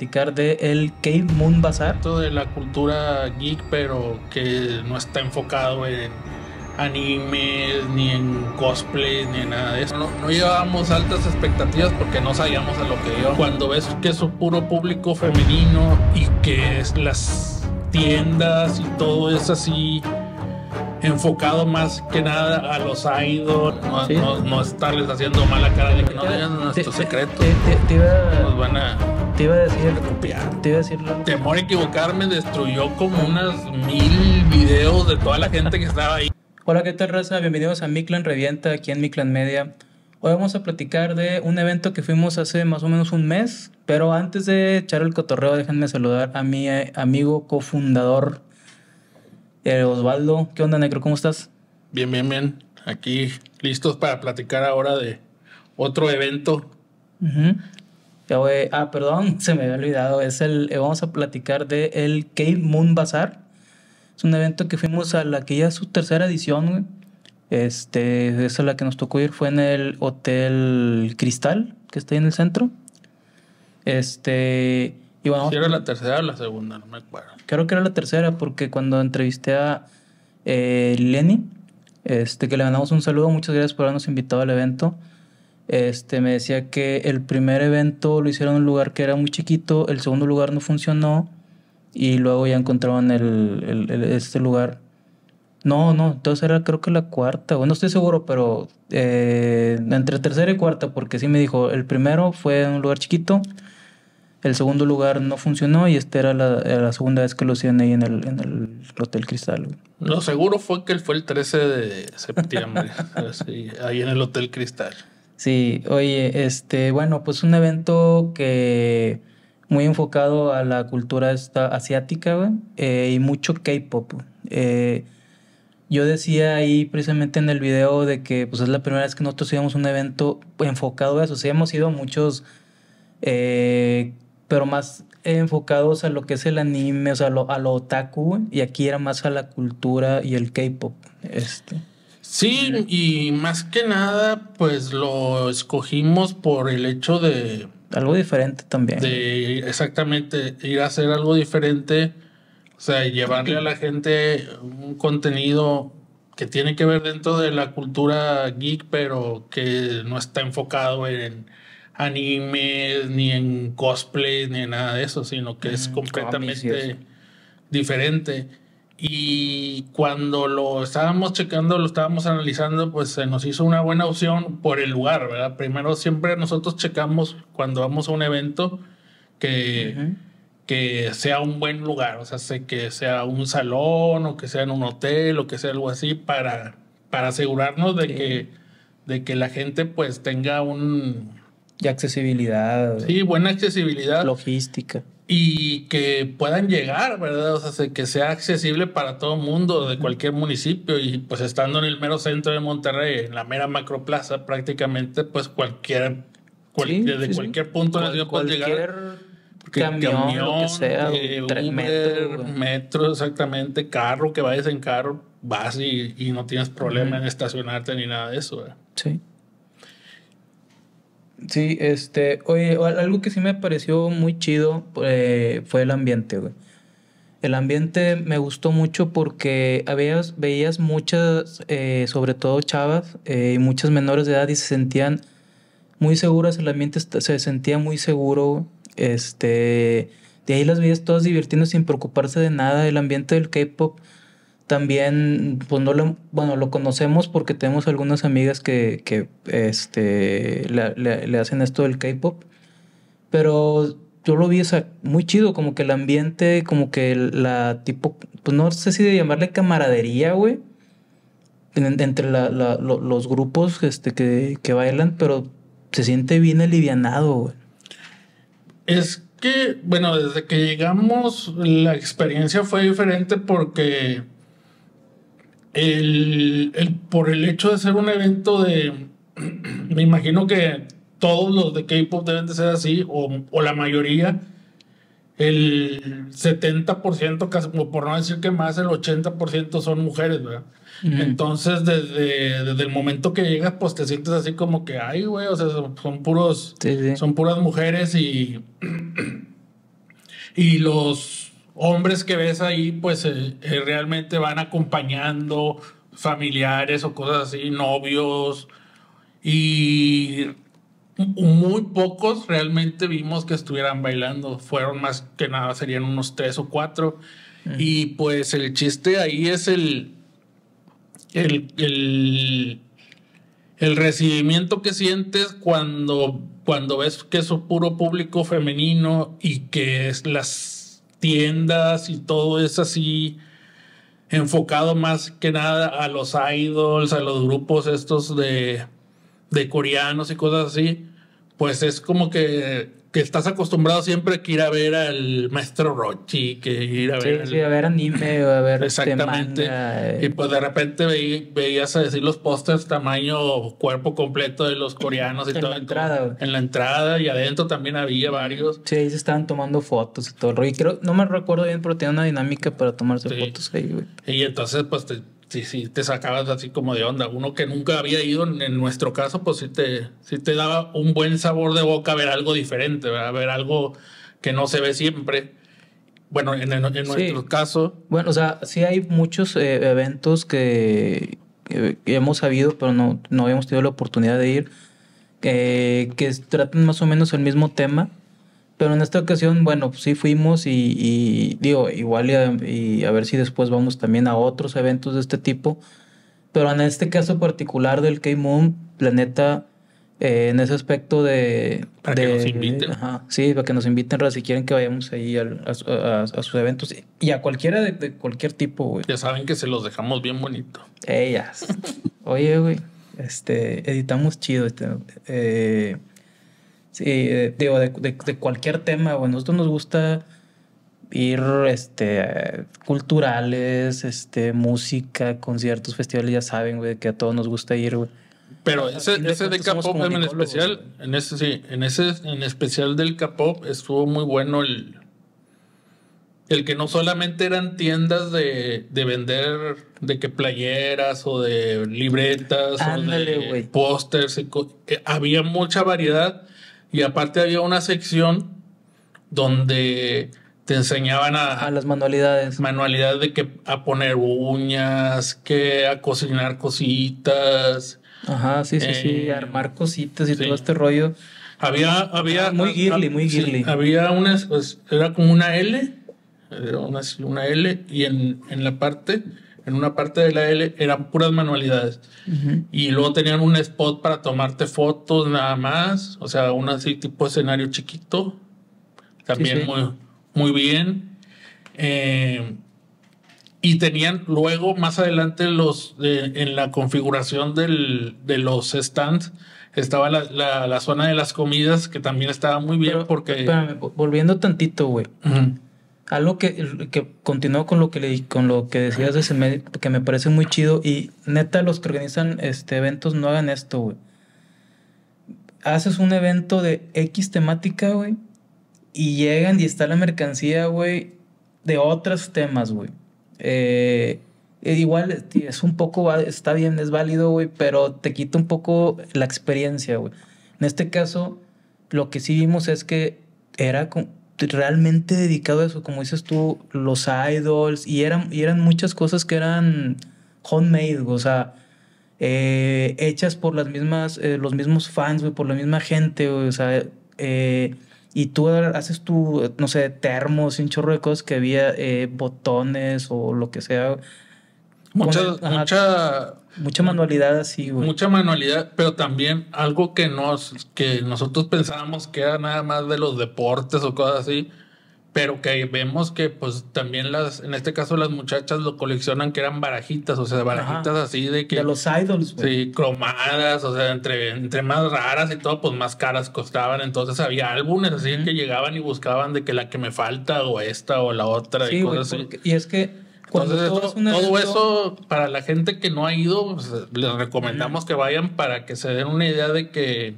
De el K-Moon Bazar. De la cultura geek, pero que no está enfocado en animes, ni en cosplay, ni en nada de eso. No llevábamos altas expectativas porque no sabíamos a lo que iba. Cuando ves que es un puro público femenino y que es las tiendas y todo es así enfocado más que nada a los idols, no estarles haciendo mala cara de que no digan nuestros secretos. Nos van a... Te iba a decir temor a equivocarme destruyó como unas 1000 videos de toda la gente que estaba ahí. Hola, ¿qué tal, raza? Bienvenidos a Mi Clan Revienta, aquí en Mi Clan Media. Hoy vamos a platicar de un evento que fuimos hace más o menos un mes. Pero antes de echar el cotorreo, déjenme saludar a mi amigo cofundador, Osvaldo. ¿Qué onda, Necro? ¿Cómo estás? Bien. Aquí listos para platicar ahora de otro evento. Perdón, se me había olvidado. Vamos a platicar de el K-Moon Bazar. Es un evento que fuimos a la que ya es su tercera edición, güey. Esa es la que nos tocó ir, fue en el Hotel Cristal, que está ahí en el centro. Y bueno, ¿sí era la tercera o la segunda? No me acuerdo. Creo que era la tercera, porque cuando entrevisté a Lenny, que le mandamos un saludo, muchas gracias por habernos invitado al evento. Me decía que el primer evento lo hicieron en un lugar que era muy chiquito, el segundo lugar no funcionó y luego ya encontraron este lugar. Entonces era creo que la cuarta, no estoy seguro, pero entre tercera y cuarta, porque sí me dijo, el primero fue en un lugar chiquito, el segundo lugar no funcionó y esta era la segunda vez que lo hicieron ahí en el Hotel Cristal. Lo seguro fue que fue el 13 de septiembre, sí, ahí en el Hotel Cristal. Sí, oye, bueno, pues un evento que muy enfocado a la cultura asiática, güey, y mucho K-pop. Yo decía ahí precisamente en el video de que pues es la primera vez que nosotros íbamos a un evento enfocado a eso. Sí, hemos ido muchos, pero más enfocados a lo que es el anime, o sea, a lo otaku, güey, y aquí era más a la cultura y el K-pop. Sí, y más que nada, pues lo escogimos por el hecho de... algo diferente también. Exactamente, ir a hacer algo diferente, o sea, llevarle a la gente un contenido que tiene que ver dentro de la cultura geek, pero que no está enfocado en animes, ni en cosplay, ni en nada de eso, sino que es completamente diferente. Y cuando lo estábamos checando, lo estábamos analizando, pues se nos hizo una buena opción por el lugar, ¿verdad? Primero siempre nosotros checamos cuando vamos a un evento que sea un buen lugar, o sea, que sea un salón o que sea en un hotel o que sea algo así para asegurarnos de que la gente pues tenga y accesibilidad. Sí, buena accesibilidad. Logística. Y que puedan llegar, ¿verdad? O sea, que sea accesible para todo el mundo de cualquier municipio. Y pues estando en el mero centro de Monterrey, en la mera macroplaza, prácticamente, pues cualquier punto de la ciudad puede llegar. Camión, lo que sea, Uber, metro, exactamente, carro, que vayas en carro, vas y no tienes problema en estacionarte ni nada de eso, ¿verdad? Sí. Sí, oye, algo que sí me pareció muy chido fue el ambiente, güey. El ambiente me gustó mucho porque veías muchas, sobre todo chavas, y muchas menores de edad y se sentían muy seguras, el ambiente se sentía muy seguro, de ahí las veías todas divirtiéndose sin preocuparse de nada. El ambiente del K-pop también, pues lo conocemos porque tenemos algunas amigas que le hacen esto del K-pop, pero yo lo vi muy chido, como que el ambiente, como que la tipo, pues no sé si de llamarle camaradería, güey, entre los grupos que bailan, pero se siente bien alivianado, güey. Es que, bueno, desde que llegamos la experiencia fue diferente porque... por el hecho de ser un evento de... me imagino que todos los de K-pop deben de ser así, o la mayoría, el 70%, casi, por no decir que más, el 80% son mujeres, ¿verdad? Entonces, desde el momento que llegas, pues te sientes así como que, ay, güey, o sea, son puras mujeres y... y los hombres que ves ahí pues realmente van acompañando familiares o cosas así, novios, y muy pocos realmente vimos que estuvieran bailando. Fueron más que nada, serían unos 3 o 4. Y pues el chiste ahí es el recibimiento que sientes cuando ves que es un puro público femenino y que es las tiendas y todo es así enfocado más que nada a los idols, a los grupos estos de coreanos y cosas así. Pues es como que estás acostumbrado siempre que ir a ver al maestro Rochi, que ir a ver... Sí, a ver anime o a ver... Exactamente. Manga. Y pues de repente veías así los pósters tamaño cuerpo completo de los coreanos y todo. La entrada. En la entrada y adentro también había varios. Sí, ahí se estaban tomando fotos y todo. Y creo, no me recuerdo bien, pero tenía una dinámica para tomarse fotos ahí, güey. Y entonces pues te sacabas así como de onda. Uno que nunca había ido, en nuestro caso, pues sí te daba un buen sabor de boca ver algo diferente, ¿verdad? Ver algo que no se ve siempre. Bueno, en nuestro caso... Bueno, o sea, sí hay muchos eventos que hemos sabido, pero no habíamos tenido la oportunidad de ir, que tratan más o menos el mismo tema. Pero en esta ocasión, bueno, pues sí fuimos y digo, igual y a ver si después vamos también a otros eventos de este tipo. Pero en este caso particular del K-Moon, la neta, en ese aspecto de... Para que nos inviten. Ajá, sí, para que nos inviten, si quieren que vayamos ahí a sus eventos. Y a cualquiera de cualquier tipo, güey. Ya saben que se los dejamos bien bonito. Ellas. Oye, güey, editamos chido Sí, digo, de cualquier tema, bueno, a nosotros nos gusta ir culturales, música, conciertos, festivales, ya saben, güey, que a todos nos gusta ir, güey. Pero ese de K-Pop en especial, en especial del K-Pop estuvo muy bueno el que no solamente eran tiendas de vender, de que playeras o de libretas, ándale, o de pósters, había mucha variedad. Y aparte había una sección donde te enseñaban a las manualidades. Manualidades de que a poner uñas, que a cocinar cositas. Ajá, sí, armar cositas y todo este rollo. Había muy girly, muy girly. Sí, había unas, pues, era como una L, era una L, y en una parte de la L eran puras manualidades. Uh-huh. Y luego tenían un spot para tomarte fotos nada más. O sea, un así tipo escenario chiquito. También sí. Muy, muy bien. Y tenían luego más adelante en la configuración de los stands. Estaba la zona de las comidas, que también estaba muy bien. Pero, porque... Espérame, volviendo tantito, güey. Uh-huh. Algo que continuó con lo que decías, que me parece muy chido. Y neta, los que organizan eventos no hagan esto, güey. Haces un evento de X temática, güey, y llegan y está la mercancía, güey, de otros temas, güey. Igual es un poco... Está bien, es válido, güey, pero te quita un poco la experiencia, güey. En este caso, lo que sí vimos es que era... realmente dedicado a eso, como dices tú, los idols, y eran muchas cosas que eran homemade, o sea, hechas por los mismos fans, güey, por la misma gente, güey, o sea, y tú haces tu, no sé, termos y un chorro de cosas que había, botones o lo que sea. Mucha manualidad así, güey. Mucha manualidad, pero también algo que nosotros pensábamos que era nada más de los deportes o cosas así, pero que vemos que pues también en este caso las muchachas lo coleccionan, que eran barajitas, o sea, barajitas. Ajá. Así de que... De los idols, güey. Sí, cromadas, o sea, entre más raras y todo, pues más caras costaban. Entonces había álbumes así que llegaban y buscaban de que la que me falta o esta o la otra, sí, y cosas, güey, así. Y es que... Entonces todo eso, para la gente que no ha ido, pues, les recomendamos que vayan para que se den una idea de que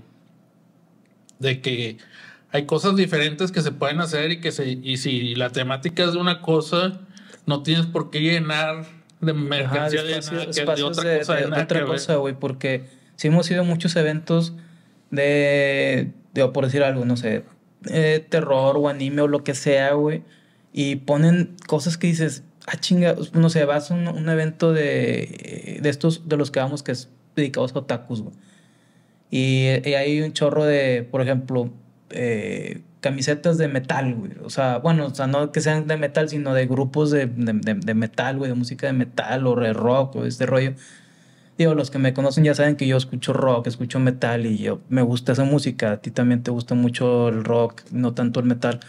hay cosas diferentes que se pueden hacer y si la temática es de una cosa, no tienes por qué llenar de mercancía de otra cosa. De otra cosa, güey, porque sí hemos ido a muchos eventos de por decir algo, no sé, terror o anime o lo que sea, güey, y ponen cosas que dices, ah, chinga, no sé, vas a un evento de estos, de los que vamos, que es dedicados a otakus, güey. Y hay un chorro de, por ejemplo, camisetas de metal, güey. O sea, bueno, o sea, no que sean de metal, sino de grupos de metal, güey, de música de metal o de rock o este rollo. Digo, los que me conocen ya saben que yo escucho rock, escucho metal y yo me gusta esa música. A ti también te gusta mucho el rock, no tanto el metal.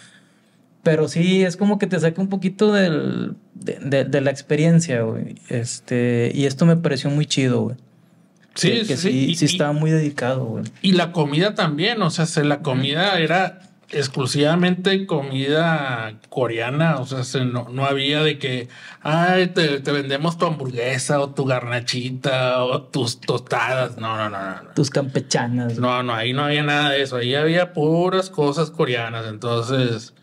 Pero sí, es como que te saca un poquito de la experiencia, güey. Y esto me pareció muy chido, güey. Sí, que sí, sí estaba muy dedicado, güey. Y la comida también, o sea, la comida era exclusivamente comida coreana, o sea, no había de que, ay, te vendemos tu hamburguesa o tu garnachita o tus tostadas, no. Tus campechanas. No, ahí no había nada de eso, ahí había puras cosas coreanas, entonces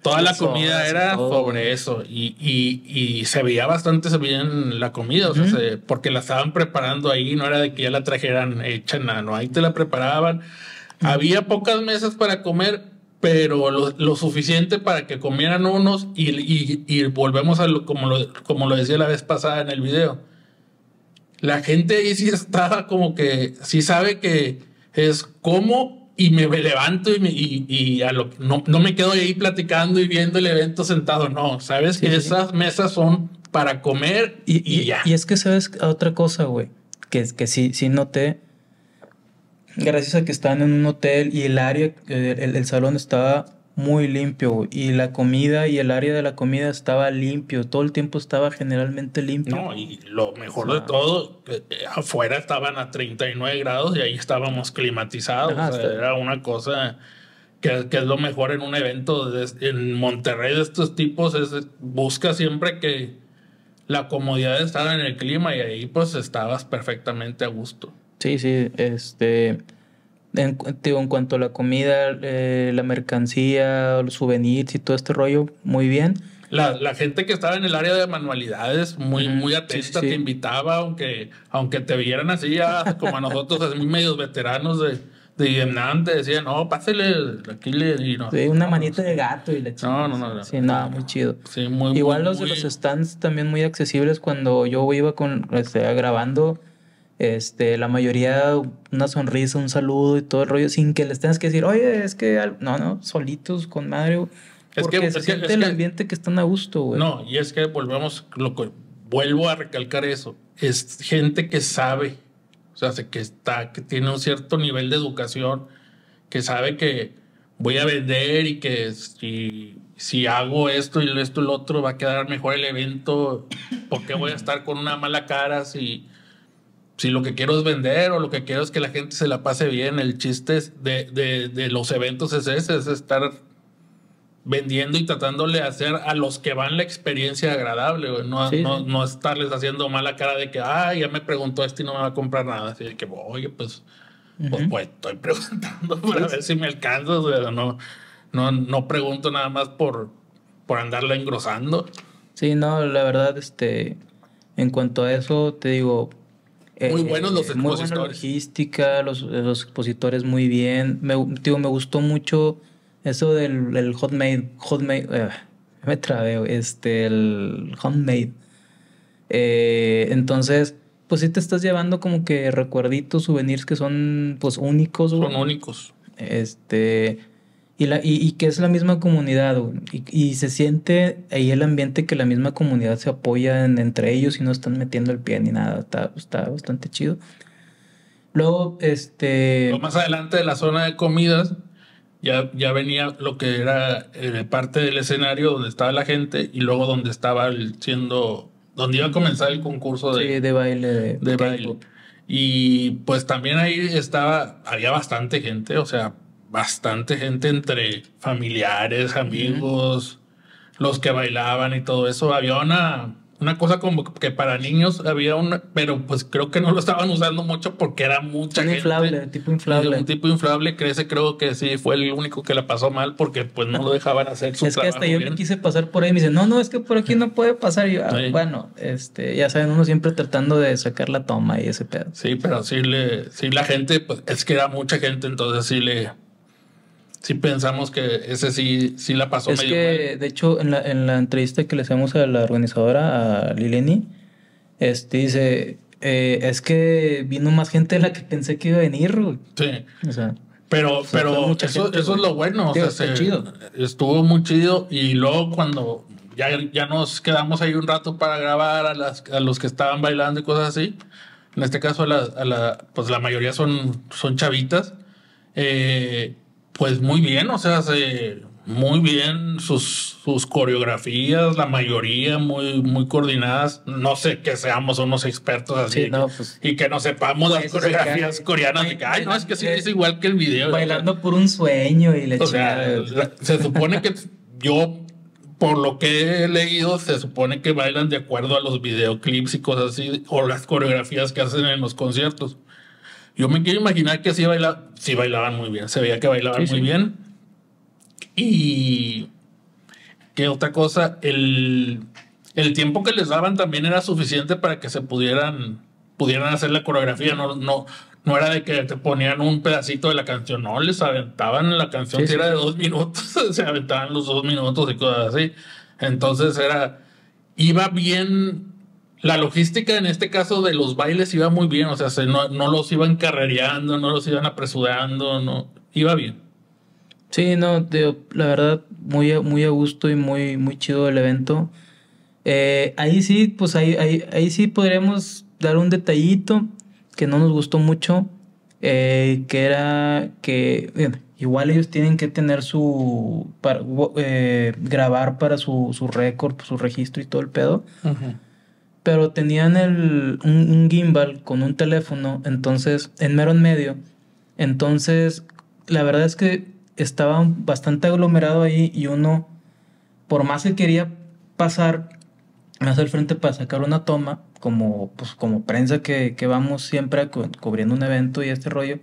toda la comida era sobre eso y se veía bastante bien la comida, o sea, porque la estaban preparando ahí, no era de que ya la trajeran hecha, no, ahí te la preparaban. Había pocas mesas para comer, pero lo suficiente para que comieran unos y volvemos a como lo decía la vez pasada en el video. La gente ahí sí estaba como que sí sabe que es como y me levanto y no me quedo ahí platicando y viendo el evento sentado. No, sabes que esas mesas son para comer y ya. Y es que sabes otra cosa, güey, que sí noté. Gracias a que estaban en un hotel y el área, el salón estaba muy limpio, güey, y la comida y el área de la comida estaba limpio, todo el tiempo estaba generalmente limpio. No, y lo mejor de todo, afuera estaban a 39 grados y ahí estábamos climatizados. Ajá, o sea, era una cosa que es lo mejor en un evento en Monterrey de estos tipos, busca siempre que la comodidad de estar en el clima y ahí pues estabas perfectamente a gusto. Sí, en cuanto a la comida, la mercancía, los souvenirs y todo este rollo, muy bien. La gente que estaba en el área de manualidades, muy atenta, te invitaba, aunque te vieran así ya, como a nosotros, así medios veteranos de Vietnam, te decían, no, pásele, aquí una manita de gato y le chingamos. No. Sí, nada, muy chido. Sí, igual los stands también muy accesibles. Cuando yo iba grabando, la mayoría una sonrisa, un saludo y todo el rollo, sin que les tengas que decir, oye, es que no, solitos con madre, porque es que el ambiente que están a gusto, güey. No, y es que vuelvo a recalcar eso, es gente que sabe, o sea, que tiene un cierto nivel de educación, que sabe que voy a vender y que si hago esto y esto y lo otro va a quedar mejor el evento, porque voy a estar con una mala cara si lo que quiero es vender o lo que quiero es que la gente se la pase bien. El chiste de los eventos es ese, es estar vendiendo y tratándole de hacer a los que van la experiencia agradable, güey. No estarles haciendo mala cara de que, ya me preguntó y no me va a comprar nada. Así de que, oye, pues estoy preguntando para ver si me alcanzas, güey. No pregunto nada más por andarla engrosando. Sí, no, la verdad, en cuanto a eso, te digo, muy buenos los expositores. Muy buena logística, los expositores muy bien. Me gustó mucho eso del homemade. Entonces, pues sí te estás llevando como que recuerditos, souvenirs que son pues únicos. Son únicos. Y que es la misma comunidad, güey. Y se siente ahí el ambiente que la misma comunidad se apoya entre ellos y no están metiendo el pie ni nada. Está bastante chido. Luego, más adelante de la zona de comidas, ya venía lo que era parte del escenario donde estaba la gente y luego donde estaba donde iba a comenzar el concurso de baile. De baile. Y pues también ahí había bastante gente, o sea, bastante gente entre familiares, amigos, los que bailaban y todo eso. Había una cosa como que para niños había una, pero pues creo que no lo estaban usando mucho porque era mucha gente. Un tipo inflable, creo que sí, fue el único que la pasó mal porque pues no lo dejaban hacer su trabajo. Es que hasta yo quise pasar por ahí y me dicen, no, es que por aquí no puede pasar. Y yo, bueno, ya saben, uno siempre tratando de sacar la toma y ese pedo. Sí, pero sí la gente, pues es que era mucha gente, entonces sí pensamos que ese sí la pasó medio mal. Es que, de hecho, en la entrevista que le hacemos a la organizadora, a Lileni, dice, es que vino más gente de la que pensé que iba a venir, güey. Sí. O sea, pero eso es lo bueno. O sea, estuvo muy chido. Y luego cuando ya nos quedamos ahí un rato para grabar a los que estaban bailando y cosas así. En este caso, pues la mayoría son chavitas. Pues muy bien, o sea, muy bien sus coreografías, la mayoría muy coordinadas. No sé que seamos unos expertos así sí, no, pues, y que no sepamos las coreografías coreanas. Ay, no, es que sí, es igual que el video. Bailando por un sueño y le chingada. Se supone que yo, por lo que he leído, se supone que bailan de acuerdo a los videoclips y cosas así, o las coreografías que hacen en los conciertos. Yo me quiero imaginar que sí bailaban muy bien. Se veía que bailaban muy bien. Y qué otra cosa, el tiempo que les daban también era suficiente para que se pudieran hacer la coreografía. No era de que te ponían un pedacito de la canción. No, les aventaban la canción. Si era de 2 minutos, se aventaban los 2 minutos y cosas así. Entonces iba bien. La logística en este caso de los bailes iba muy bien, o sea, no los iban carrereando, no los iban apresurando, no, iba bien. Sí, no, la verdad, muy a gusto y muy chido el evento. Ahí sí, pues ahí sí podríamos dar un detallito que no nos gustó mucho, que era que, bien, igual ellos tienen que tener grabar para su récord, su registro y todo el pedo. Ajá. Pero tenían un gimbal con un teléfono, entonces, en mero en medio. Entonces, la verdad es que estaba bastante aglomerado ahí y uno, por más que quería pasar más al frente para sacar una toma, como prensa que vamos siempre cubriendo un evento y este rollo,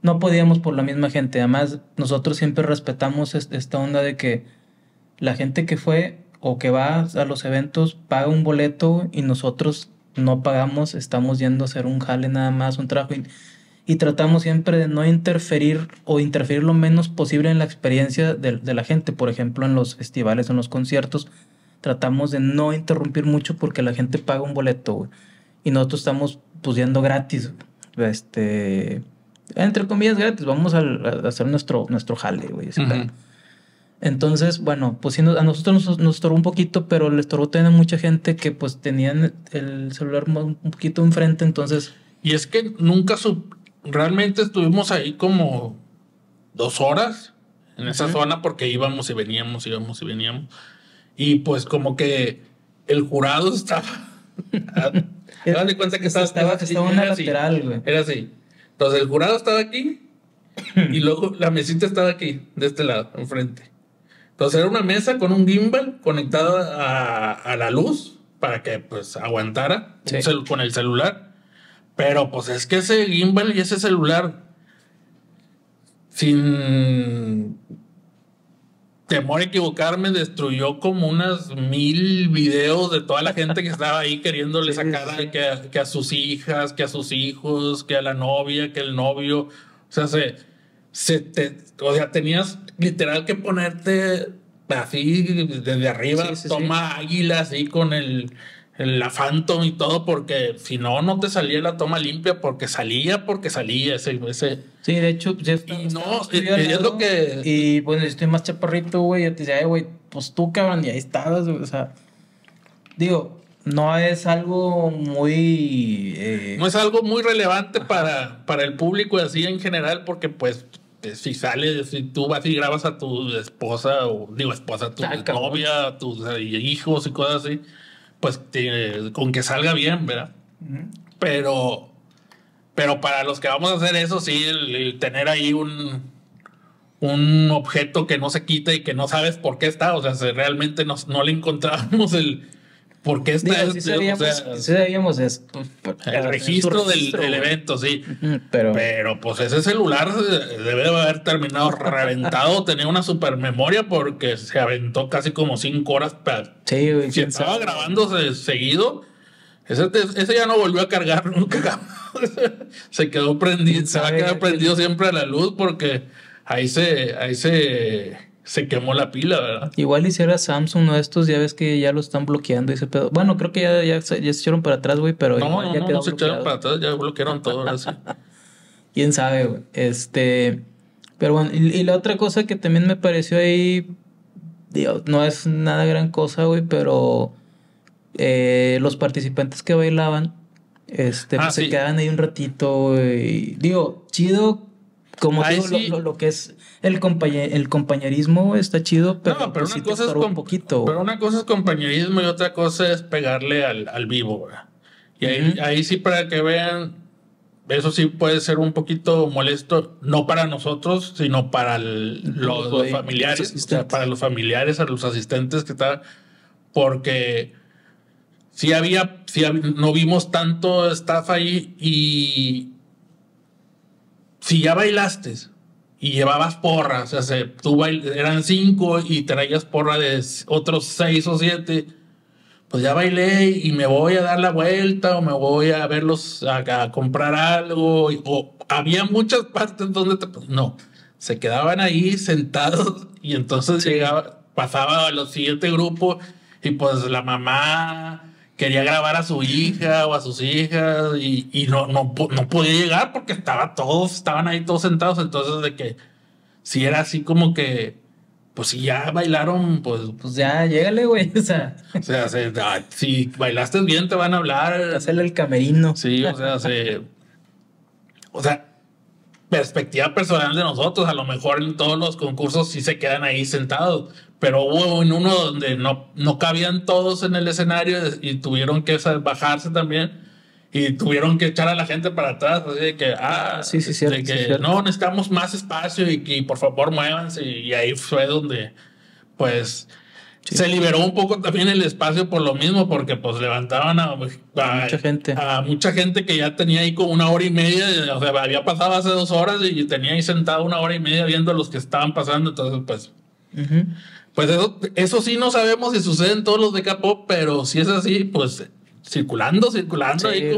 no podíamos por la misma gente. Además, nosotros siempre respetamos esta onda de que la gente que fue o que va a los eventos paga un boleto y nosotros no pagamos, estamos yendo a hacer un jale nada más, un trabajo, y tratamos siempre de no interferir o interferir lo menos posible en la experiencia de la gente. Por ejemplo, en los festivales, en los conciertos, tratamos de no interrumpir mucho porque la gente paga un boleto, güey, y nosotros estamos pues yendo gratis, entre comillas gratis, vamos a hacer nuestro jale, güey. Entonces, bueno, pues sí, a nosotros nos estorbó un poquito, pero le estorbó también a mucha gente que pues tenían el celular un poquito enfrente, entonces... Y es que nunca... Realmente estuvimos ahí como 2 horas en esa zona porque íbamos y veníamos. Y pues como que el jurado estaba... Dale cuenta que estaba así, una lateral, güey. Era así. Entonces el jurado estaba aquí y luego la mesita estaba aquí, de este lado, enfrente. Entonces era una mesa con un gimbal conectada a la luz para que pues aguantara con el celular. Pero pues es que ese gimbal y ese celular, sin temor a equivocarme, destruyó como unas 1000 videos de toda la gente que estaba ahí queriéndole sacar que a sus hijas, que a sus hijos, que a la novia, que el novio. O sea, tenías literal que ponerte así desde arriba, toma águila así con la Phantom y todo, porque si no te salía la toma limpia, porque salía ese. Sí, de hecho, ya está. Y no, es lo que... Y bueno, yo estoy más chaparrito, güey, yo te decía, güey, pues tú, cabrón, y ahí estabas, güey, o sea, digo... No es algo muy relevante para el público y así en general, porque pues si tú vas y grabas a tu esposa, a tu novia, a tus hijos y cosas así, pues con que salga bien, ¿verdad? Pero para los que vamos a hacer eso, sí, el tener ahí un objeto que no se quita y que no sabes por qué está, o sea, realmente no le encontrábamos el... Porque sabíamos el registro del evento, sí. Pero pues ese celular debe de haber terminado reventado. Tenía una supermemoria porque se aventó casi como 5 horas. Sí, güey, si estaba grabándose seguido, ese ya no volvió a cargar nunca. Se quedó prendido, se va a quedar prendido siempre a la luz porque... Ahí se quemó la pila, ¿verdad? Igual hiciera Samsung uno de estos, ya ves que ya lo están bloqueando ese pedo. Bueno, creo que ya se echaron para atrás, güey, pero... No, se echaron para atrás, ya bloquearon todo, ahora sí. Quién sabe, güey. Pero bueno, y la otra cosa que también me pareció ahí... Dios, no es nada gran cosa, güey, pero... los participantes que bailaban... pues sí, se quedaban ahí un ratito, güey. Digo, chido... Como digo, sí, lo que es el compañerismo está chido, pero, no, pero pues una sí cosa es un poquito. Pero una cosa es compañerismo y otra cosa es pegarle al vivo, ¿verdad? Y ahí sí, para que vean, eso sí puede ser un poquito molesto, no para nosotros, sino para los familiares, los para los familiares, a los asistentes que están, porque sí había, no vimos tanto staff ahí. Y si ya bailaste y llevabas porras, o sea, eran 5 y traías porra de otros 6 o 7, pues ya bailé y me voy a dar la vuelta o me voy a verlos a comprar algo. O había muchas partes donde se quedaban ahí sentados y entonces pasaba a los siguientes grupos y pues la mamá quería grabar a su hija o a sus hijas y no podía llegar porque estaban ahí todos sentados. Entonces, de que si era así como que, pues si ya bailaron, pues ya llégale, güey. O sea si bailaste bien te van a hablar. Hacerle el camerino. Sí, o sea, perspectiva personal de nosotros. A lo mejor en todos los concursos sí se quedan ahí sentados, pero hubo en uno donde no cabían todos en el escenario y tuvieron que bajarse también y tuvieron que echar a la gente para atrás, así de que cierto. No necesitamos más espacio y por favor muévanse, y ahí fue donde pues sí, se liberó un poco también el espacio por lo mismo, porque pues levantaban a mucha gente que ya tenía ahí como 1 hora y media, o sea, había pasado hace 2 horas y tenía ahí sentado 1 hora y media viendo los que estaban pasando. Entonces pues eso sí, no sabemos si sucede en todos los de K-pop, pero si es así, pues circulando sí, ahí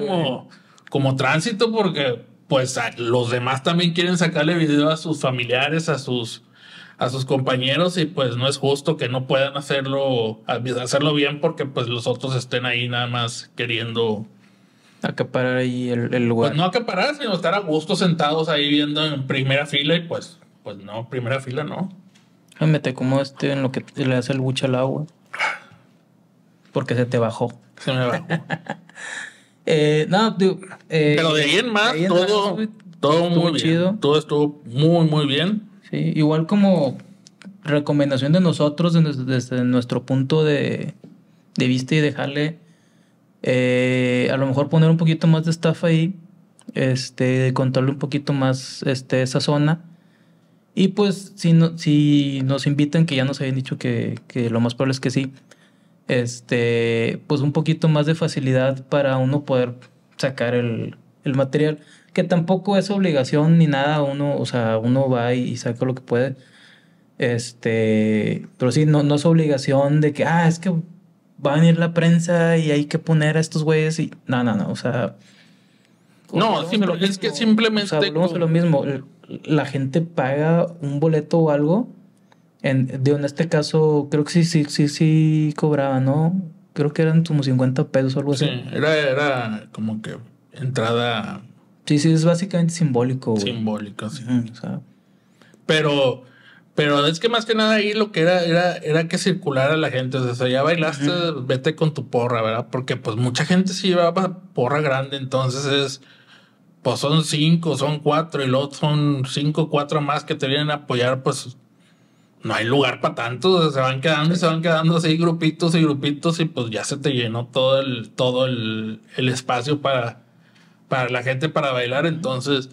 como tránsito, porque pues los demás también quieren sacarle video a sus familiares, a sus compañeros, y pues no es justo que no puedan hacerlo bien, porque pues los otros estén ahí nada más queriendo acaparar ahí el lugar. Pues no acaparar, sino estar a gusto sentados ahí viendo en primera fila, y pues no, primera fila no. Me te como en lo que le hace el buche al agua. Porque se te bajó. Se me bajó. Pero de ahí en más, todo muy chido. Bien. Todo estuvo muy, muy bien. Sí, igual como recomendación de nosotros, desde nuestro punto de vista, y dejarle a lo mejor poner un poquito más de staff ahí, contarle un poquito más esa zona. Y pues si nos invitan, que ya nos habían dicho que lo más probable es que sí, pues un poquito más de facilidad para uno poder sacar el material, que tampoco es obligación ni nada. Uno va y saca lo que puede, pero sí, no es obligación de que es que va a venir la prensa y hay que poner a estos güeyes y no, o sea, no, es que simplemente, o sea, volvemos a lo mismo. La gente paga un boleto o algo. En este caso, creo que sí cobraba, ¿no? Creo que eran como 50 pesos o algo así. Era como que entrada. Sí, es básicamente simbólico, güey. Simbólico, sí. O sea. Pero es que más que nada ahí lo que era que circulara la gente. O sea, ya bailaste, vete con tu porra, ¿verdad? Porque pues mucha gente sí llevaba porra grande, entonces pues son 5, son 4, y luego son 5 o 4 más que te vienen a apoyar, pues no hay lugar para tantos. Se van quedando, así grupitos, y pues ya se te llenó todo el espacio para la gente para bailar. Entonces,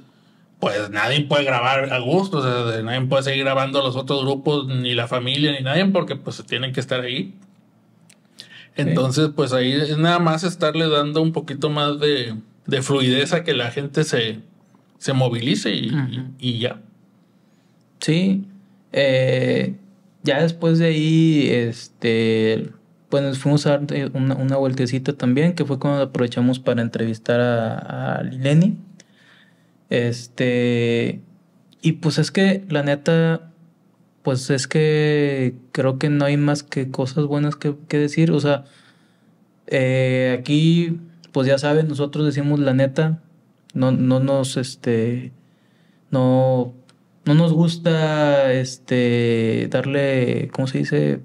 pues nadie puede grabar a gusto, o sea, nadie puede seguir grabando a los otros grupos, ni la familia, ni nadie, porque pues tienen que estar ahí. Entonces, pues ahí es nada más estarle dando un poquito más de fluidez a que la gente se movilice y ya. Sí. Ya después de ahí, pues nos fuimos a dar una vueltecita también, que fue cuando aprovechamos para entrevistar a Lileni. Y pues es que la neta, pues es que creo que no hay más que cosas buenas que decir. O sea, aquí, pues ya saben, nosotros decimos la neta. No nos gusta darle, ¿cómo se dice?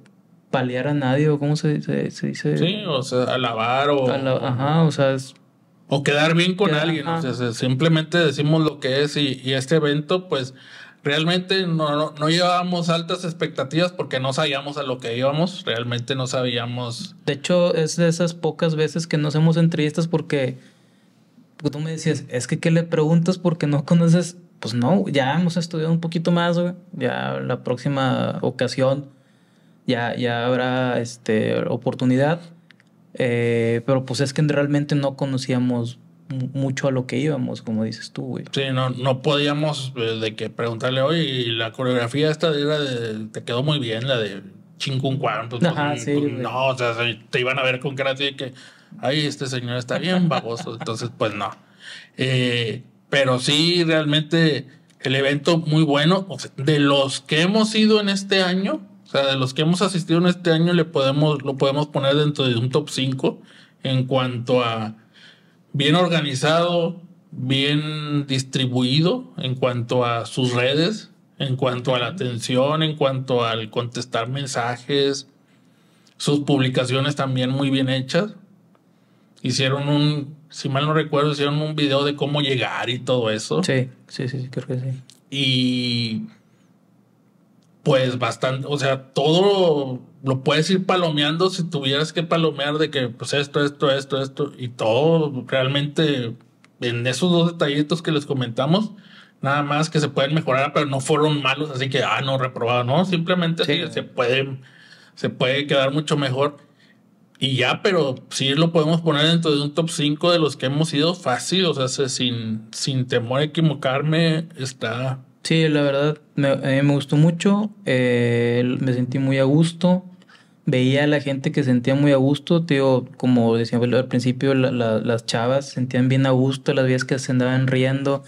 Paliar a nadie, o ¿cómo se dice? Sí, o sea, alabar o... ajá, o sea... Es, o quedar bien con alguien, ajá. O sea, simplemente decimos lo que es y este evento, pues, realmente no llevábamos altas expectativas porque no sabíamos a lo que íbamos, realmente no sabíamos... De hecho, es de esas pocas veces que no hacemos entrevistas porque... Tú me decías, es que ¿qué le preguntas? Porque no conoces... Pues no, ya hemos estudiado un poquito más, güey. Ya la próxima ocasión ya habrá oportunidad. Pero pues es que realmente no conocíamos mucho a lo que íbamos, como dices tú, güey. Sí, no podíamos de que preguntarle, oye, la coreografía esta era te quedó muy bien, la de Chincuncuán. Pues, ajá, pues, sí, pues, no, o sea, te iban a ver con cara así de que, ay, este señor está bien baboso. Entonces, pues no. Pero sí, realmente el evento muy bueno. O sea, de los que hemos ido en este año, o sea, de los que hemos asistido en este año, lo podemos poner dentro de un top 5 en cuanto a bien organizado, bien distribuido, en cuanto a sus redes, en cuanto a la atención, en cuanto al contestar mensajes, sus publicaciones también muy bien hechas. Hicieron si mal no recuerdo, hicieron un video de cómo llegar y todo eso. Sí, creo que sí. Y pues bastante, o sea, todo lo puedes ir palomeando si tuvieras que palomear de que pues esto y todo realmente en esos dos detallitos que les comentamos, nada más que se pueden mejorar, pero no fueron malos, así que no reprobado, no, simplemente sí. se puede quedar mucho mejor. Y ya, pero sí lo podemos poner dentro de un top 5 de los que hemos ido fácil, o sea, sin temor a equivocarme, está... Sí, la verdad, a mí me gustó mucho, me sentí muy a gusto, veía a la gente que sentía muy a gusto, tío, como decía al principio, las chavas sentían bien a gusto, las veías que se andaban riendo,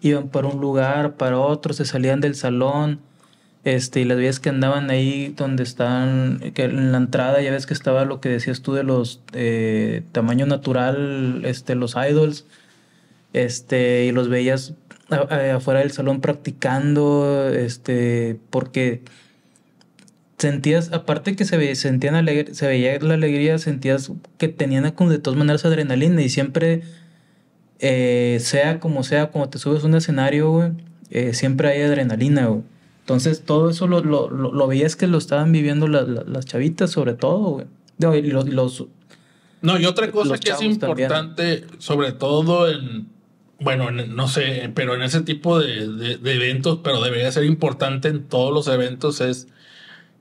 iban para un lugar, para otro, se salían del salón... y las vías que andaban ahí donde estaban, que en la entrada ya ves que estaba lo que decías tú de los tamaño natural, los idols, y los veías afuera del salón practicando, porque sentías, aparte que se veía la alegría, sentías que tenían como de todas maneras adrenalina y siempre, sea como sea, cuando te subes a un escenario, güey, siempre hay adrenalina, güey. Entonces, todo eso lo veías que lo estaban viviendo las chavitas, sobre todo, güey. Y otra cosa que es importante, también. Sobre todo no sé, pero en ese tipo de eventos, pero debería ser importante en todos los eventos, es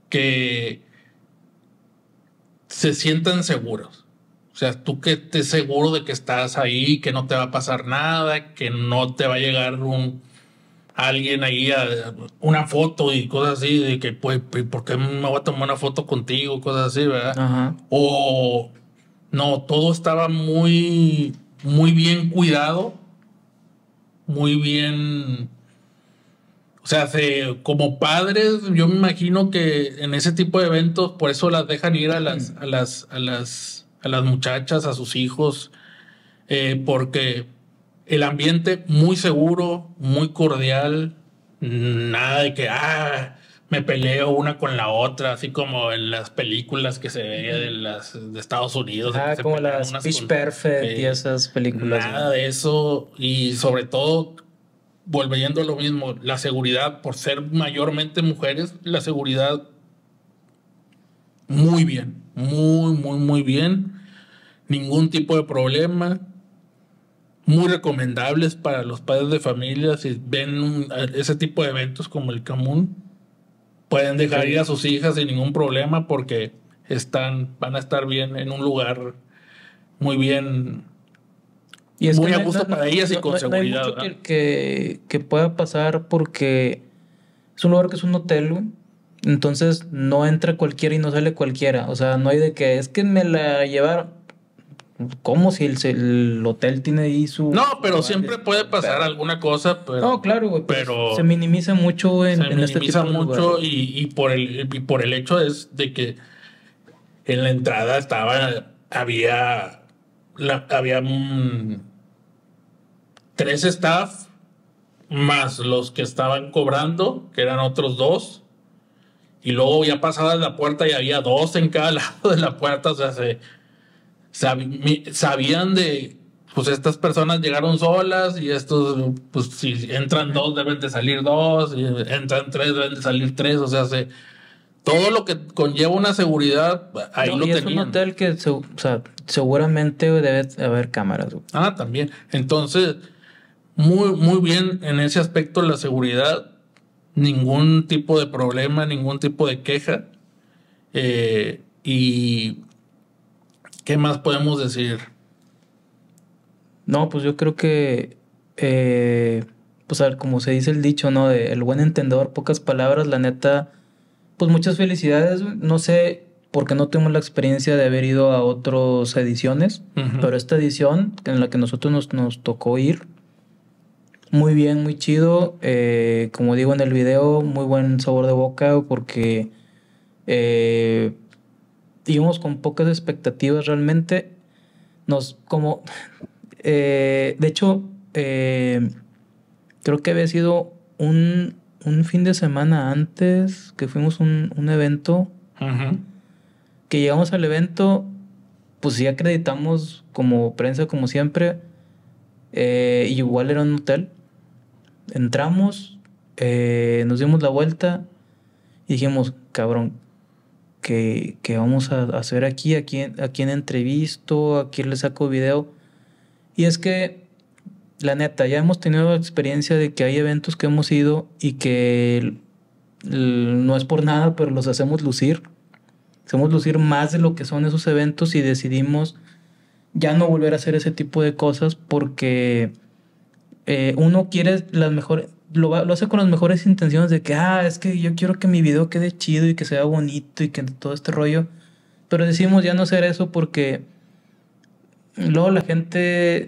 que se sientan seguros. O sea, tú que estés seguro de que estás ahí, que no te va a pasar nada, que no te va a llegar alguien ahí una foto y cosas así, de que, pues, ¿por qué me voy a tomar una foto contigo? Cosas así, ¿verdad? Ajá. O, no, todo estaba muy, muy bien cuidado, muy bien... O sea, como padres, yo me imagino que en ese tipo de eventos, por eso las dejan ir a las muchachas, a sus hijos, porque... El ambiente muy seguro, muy cordial, nada de que me peleo una con la otra, así como en las películas que se ve de Estados Unidos. Como las Pitch Perfect y esas películas. Nada de eso, y sobre todo, volviendo a lo mismo, la seguridad, por ser mayormente mujeres, la seguridad muy bien, muy, muy, muy bien, ningún tipo de problema. Muy recomendables para los padres de familia. Si ven ese tipo de eventos como el K-Moon, pueden dejar ir a sus hijas sin ningún problema porque van a estar bien en un lugar muy bien, y es muy a gusto para ellas y con seguridad. No hay mucho que pueda pasar porque es un lugar que es un hotel, güey. Entonces no entra cualquiera y no sale cualquiera. O sea, no hay de que es que me la llevaron. ¿Cómo? Si el hotel tiene ahí su... No, pero siempre puede pasar alguna cosa. Pero, no, claro, güey. Pero se minimiza mucho en este tipo de lugares. Se minimiza mucho y por el hecho es de que en la entrada había tres staff más los que estaban cobrando, que eran otros dos. Y luego ya pasada la puerta y había dos en cada lado de la puerta. O sea, sabían de... Pues estas personas llegaron solas y estos... Pues si entran dos deben de salir dos. Si entran tres deben de salir tres. O sea, todo lo que conlleva una seguridad, ahí no, lo tenían. Es un hotel que seguramente debe haber cámaras. Ah, también. Entonces, muy bien en ese aspecto la seguridad. Ningún tipo de problema, ningún tipo de queja. ¿Y qué más podemos decir? No, pues yo creo que... pues a ver, como se dice el dicho, ¿no? De el buen entendedor, pocas palabras. La neta, pues muchas felicidades. No sé, porque no tuvimos la experiencia de haber ido a otras ediciones. Uh-huh. Pero esta edición en la que nosotros nos tocó ir... Muy bien, muy chido. Como digo en el video, muy buen sabor de boca porque íbamos con pocas expectativas realmente. De hecho, creo que había sido un fin de semana antes que fuimos a un evento. Uh-huh. Que llegamos al evento, pues sí acreditamos como prensa, como siempre. Igual era un hotel. Entramos, nos dimos la vuelta y dijimos, cabrón, ¿qué vamos a hacer aquí? ¿A quién entrevisto? ¿A quién le saco video? Y es que, la neta, ya hemos tenido la experiencia de que hay eventos que hemos ido y que no es por nada, pero los hacemos lucir. Hacemos lucir más de lo que son esos eventos y decidimos ya no volver a hacer ese tipo de cosas porque... uno quiere las mejores... Lo hace con las mejores intenciones de que... Ah, es que yo quiero que mi video quede chido y que sea bonito y que todo este rollo. Pero decimos ya no hacer eso porque... Luego la gente...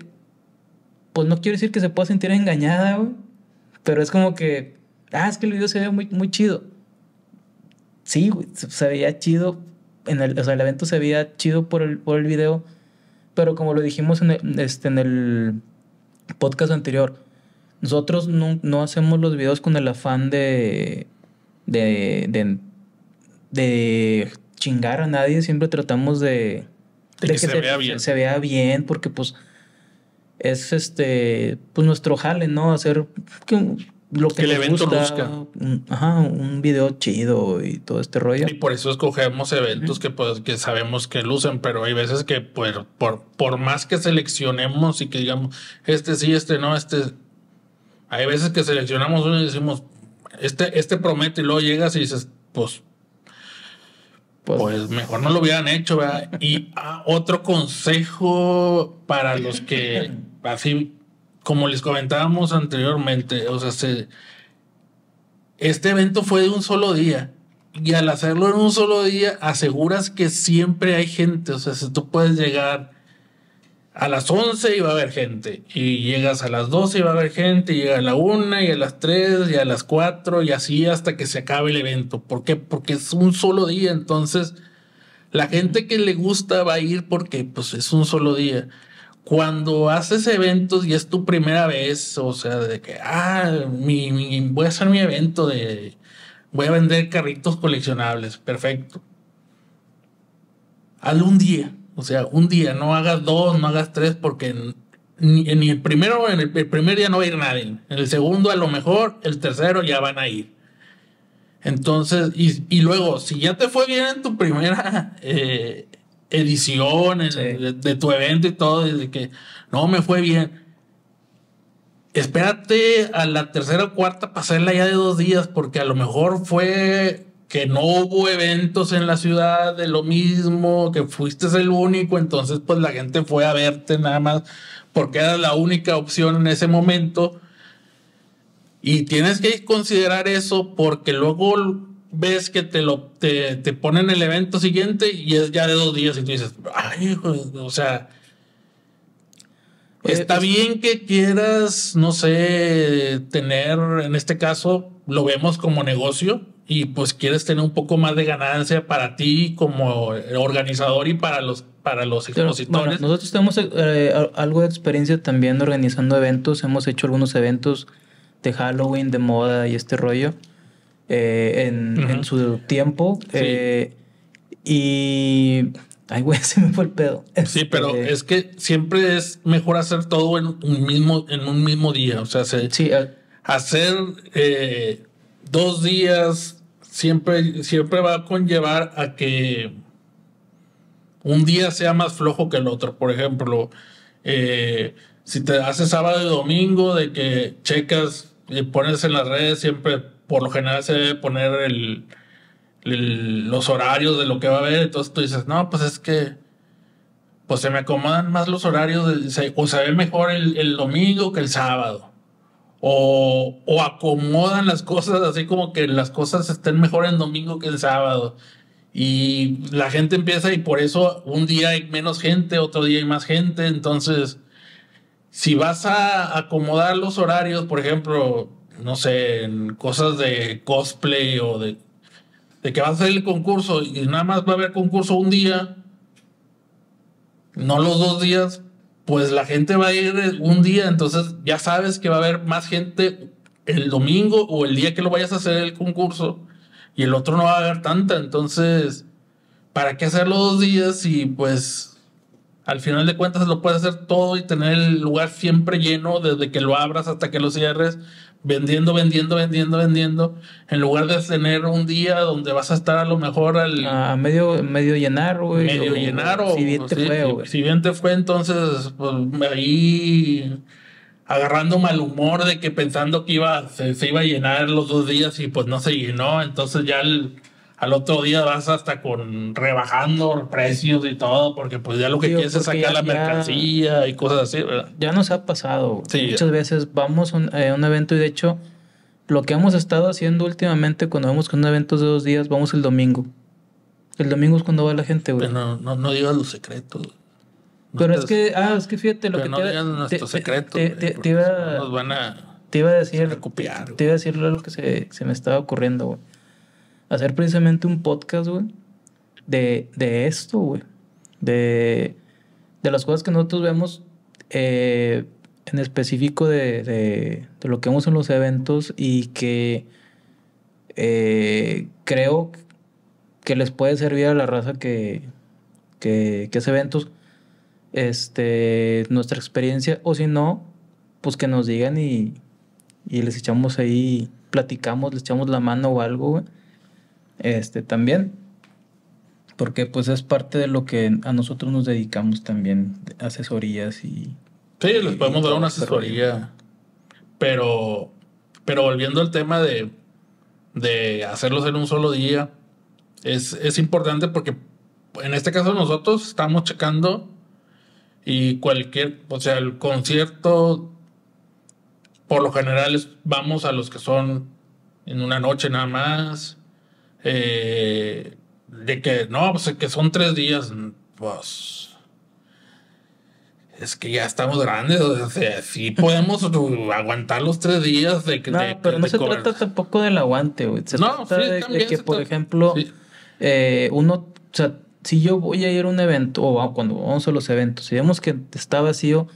Pues no quiero decir que se pueda sentir engañada, güey. Pero es como que... Ah, es que el video se ve muy, muy chido. Sí, güey, se veía chido. El evento se veía chido por el video. Pero como lo dijimos en el podcast anterior, nosotros no hacemos los videos con el afán de chingar a nadie. Siempre tratamos de que se vea bien, porque pues es pues nuestro jale, ¿no? Hacer que el evento luzca. Ajá, un video chido y todo este rollo. Y por eso escogemos eventos que, pues, que sabemos que lucen, pero hay veces que por más que seleccionemos y que digamos, este sí, este no, este... Hay veces que seleccionamos uno y decimos, este promete, y luego llegas y dices, pues mejor no lo hubieran hecho, ¿verdad? Y otro consejo para los que así... Como les comentábamos anteriormente, o sea, este evento fue de un solo día. Y al hacerlo en un solo día, aseguras que siempre hay gente. O sea, si tú puedes llegar a las 11 y va a haber gente. Y llegas a las 12 y va a haber gente. Y llega a la 1 y a las 3 y a las 4 y así hasta que se acabe el evento. ¿Por qué? Porque es un solo día. Entonces, la gente que le gusta va a ir porque pues es un solo día. Cuando haces eventos y es tu primera vez, o sea, de que, voy a hacer mi evento voy a vender carritos coleccionables, perfecto. Hazlo un día, o sea, un día, no hagas dos, no hagas tres, porque ni el primero, en el primer día no va a ir nadie, en el segundo a lo mejor, el tercero ya van a ir. Entonces, y luego, si ya te fue bien en tu primera... ediciones, sí, de tu evento y todo, desde que no me fue bien, espérate a la tercera o cuarta para hacerla ya de 2 días, porque a lo mejor fue que no hubo eventos en la ciudad de lo mismo, que fuiste el único, entonces pues la gente fue a verte nada más porque era la única opción en ese momento. Y tienes que considerar eso, porque luego ves que te ponen el evento siguiente y es ya de 2 días y tú dices, ay, o sea, Está bien que quieras, no sé, tener, en este caso, lo vemos como negocio y pues quieres tener un poco más de ganancia para ti como organizador y para los expositores. Bueno, nosotros tenemos algo de experiencia también organizando eventos. Hemos hecho algunos eventos de Halloween, de moda y este rollo en su tiempo. Sí. Ay, güey, se me fue el pedo. Sí, pero es que siempre es mejor hacer todo en un mismo día. O sea, hacer 2 días siempre va a conllevar a que un día sea más flojo que el otro. Por ejemplo, si te haces sábado y domingo, de que checas y pones en las redes, siempre por lo general se debe poner los horarios de lo que va a haber. Entonces tú dices, no, pues es que pues se me acomodan más los horarios o se ve mejor el domingo que el sábado, o acomodan las cosas así como que las cosas estén mejor el domingo que el sábado, y la gente empieza, y por eso un día hay menos gente, otro día hay más gente. Entonces si vas a acomodar los horarios, por ejemplo, no sé, en cosas de cosplay o de que va a hacer el concurso y nada más va a haber concurso un día, no los 2 días, pues la gente va a ir un día. Entonces ya sabes que va a haber más gente el domingo o el día que lo vayas a hacer el concurso, y el otro no va a haber tanta. Entonces, ¿para qué hacerlo 2 días? Y pues al final de cuentas lo puedes hacer todo y tener el lugar siempre lleno desde que lo abras hasta que lo cierres, vendiendo, en lugar de tener un día donde vas a estar a lo mejor medio llenar, güey. Medio llenar, o si bien te fue, güey. Si bien te fue, entonces pues ahí agarrando mal humor de que pensando que se iba a llenar los 2 días, y pues no se llenó. Entonces ya al otro día vas hasta con rebajando precios y todo, porque pues ya lo que quieres es sacar la mercancía y cosas así, ¿verdad? Ya nos ha pasado. Sí. Muchas veces vamos a un evento, y de hecho lo que hemos estado haciendo últimamente cuando vamos con un evento de 2 días, vamos el domingo. El domingo es cuando va la gente, güey. No digas los secretos. Pero es que fíjate lo que no digas nuestros secretos. Te iba a decir lo que se me estaba ocurriendo, güey. Hacer precisamente un podcast, güey, de esto, güey. De las cosas que nosotros vemos, en específico de lo que vemos en los eventos, y que creo que les puede servir a la raza que hace eventos, nuestra experiencia, o si no, pues que nos digan y les echamos ahí, platicamos, les echamos la mano o algo, güey. También, porque pues es parte de lo que a nosotros nos dedicamos también, asesorías y... Sí, les podemos dar una asesoría, pero volviendo al tema de hacerlos en un solo día, es importante, porque en este caso nosotros estamos checando, y el concierto por lo general vamos a los que son en una noche nada más. De que no, pues que son 3 días, pues es que ya estamos grandes. O sea, sí podemos aguantar los 3 días pero no se trata tampoco del aguante, güey. Si yo voy a ir a un evento, o cuando vamos a los eventos, si vemos que está vacío,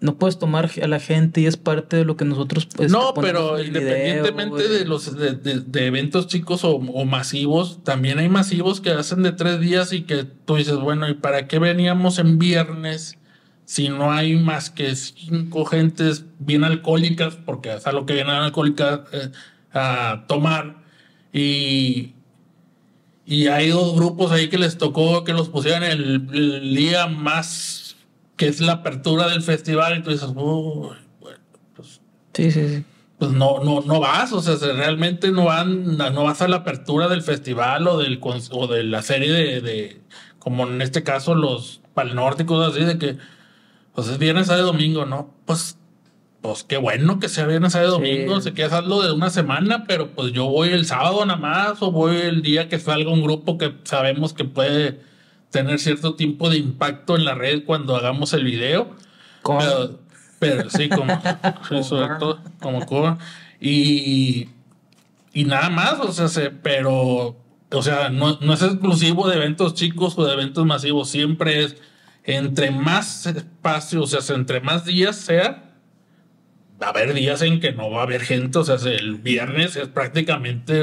no puedes tomar a la gente, y es parte de lo que nosotros... No, pero independientemente video, de eventos chicos o masivos, también hay masivos que hacen de 3 días, y que tú dices, bueno, ¿y para qué veníamos en viernes si no hay más que 5 gentes bien alcohólicas? Porque hasta lo que vienen alcohólicas a tomar, y hay 2 grupos ahí que les tocó que los pusieran el día más... que es la apertura del festival, y tú dices, oh, bueno, pues... Sí. Pues no vas, o sea, realmente no vas a la apertura del festival o de la serie de como en este caso los palnórticos, así, de que pues es viernes, sábado, domingo, ¿no? Pues qué bueno que sea viernes, sábado, domingo, sí. Se queda hacerlo de una semana, pero pues yo voy el sábado nada más, o voy el día que salga un grupo que sabemos que puede... tener cierto tipo de impacto en la red cuando hagamos el video, Pero sí, como sobre todo, como cover. Y nada más, o sea, pero o sea, no es exclusivo de eventos chicos o de eventos masivos. Siempre es, entre más espacio, o sea, entre más días sea, va a haber días en que no va a haber gente. O sea, el viernes es prácticamente,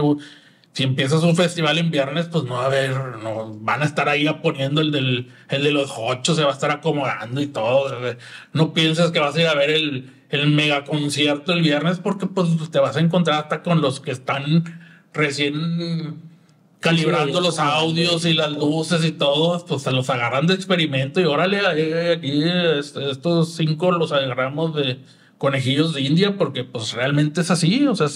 si empiezas un festival en viernes, pues no va a haber, no van a estar ahí poniendo el de los 8, se va a estar acomodando y todo. O sea, no pienses que vas a ir a ver el mega concierto el viernes, porque pues te vas a encontrar hasta con los que están recién calibrando los audios y las luces y todo. Pues se los agarran de experimento y órale, aquí estos 5 los agarramos de conejillos de India, porque pues realmente es así. O sea,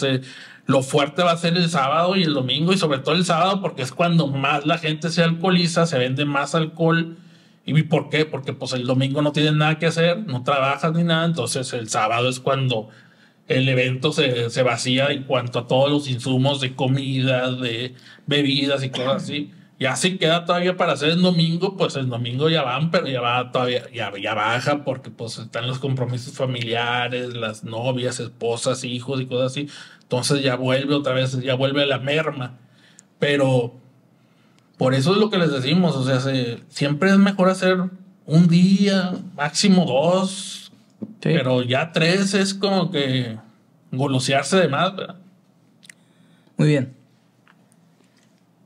lo fuerte va a ser el sábado y el domingo, y sobre todo el sábado, porque es cuando más la gente se alcoholiza, se vende más alcohol. ¿Y por qué? Porque pues el domingo no tienen nada que hacer, no trabajas ni nada, entonces el sábado es cuando el evento se vacía en cuanto a todos los insumos de comida, de bebidas y cosas así. Y así queda todavía para hacer el domingo, pues el domingo ya van, pero ya va todavía, ya baja, porque pues están los compromisos familiares, las novias, esposas, hijos y cosas así. Entonces ya vuelve otra vez, ya vuelve a la merma. Pero por eso es lo que les decimos, o sea, siempre es mejor hacer un día, máximo 2, sí, pero ya 3 es como que golosearse de más, ¿verdad? Muy bien.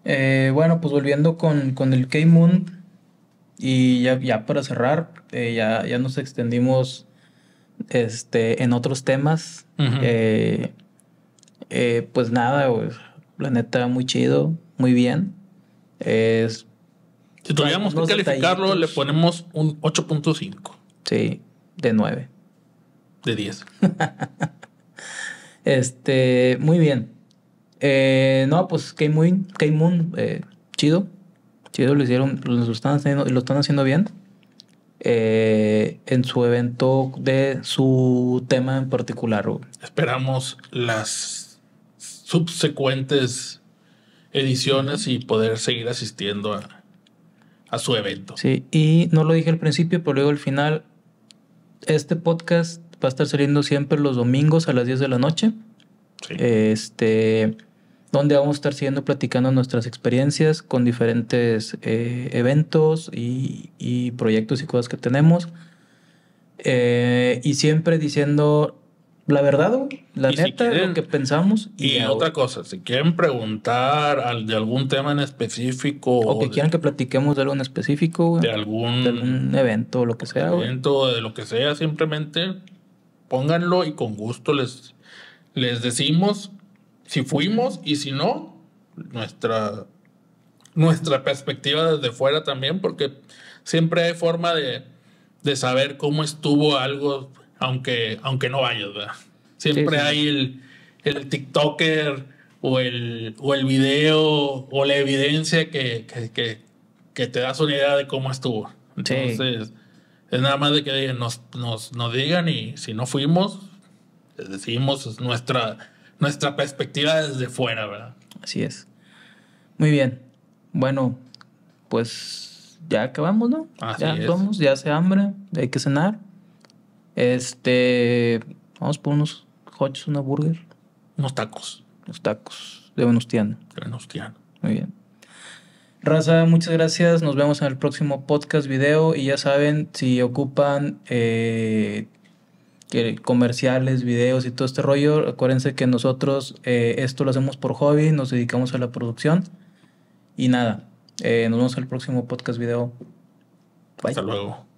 Bueno, pues volviendo con el K-Moon, y ya para cerrar, ya nos extendimos en otros temas. Uh-huh. Pues nada, pues, la neta, muy chido, muy bien. Si tuviéramos que calificarlo, detallitos, le ponemos un 8.5. Sí, de 9. De 10. Muy bien. No, pues K-Moon, chido, lo hicieron, lo están haciendo bien. En su evento de su tema en particular. Esperamos las subsecuentes ediciones y poder seguir asistiendo a su evento. Sí, y no lo dije al principio, pero luego al final, este podcast va a estar saliendo siempre los domingos a las 10 de la noche. Sí. Donde vamos a estar platicando nuestras experiencias con diferentes eventos y proyectos y cosas que tenemos. Y siempre diciendo la verdad, la neta, si quieren, lo que pensamos. Y otra cosa, si quieren preguntar de algún tema en específico, o que quieran que platiquemos de algo en específico, de algún evento o lo que sea. De lo que sea, simplemente pónganlo y con gusto les decimos si fuimos, y si no, nuestra perspectiva desde fuera también, porque siempre hay forma de saber cómo estuvo algo, aunque no vayas, ¿verdad? Siempre sí. Hay el TikToker o el video o la evidencia que te das una idea de cómo estuvo. Entonces, sí, es nada más de que nos digan, y si no fuimos, les decimos, es nuestra perspectiva desde fuera, ¿verdad? Así es. Muy bien. Bueno, pues ya acabamos, ¿no? Así ya es. Vamos, ya hace hambre, hay que cenar. Vamos por unos hot dogs, una burger. Unos tacos. Los tacos de Venustiano. Muy bien. Raza, muchas gracias. Nos vemos en el próximo podcast, video. Y ya saben, si ocupan comerciales, videos y todo este rollo, acuérdense que nosotros esto lo hacemos por hobby, nos dedicamos a la producción. Y nada, nos vemos en el próximo podcast, video. Bye. Hasta luego.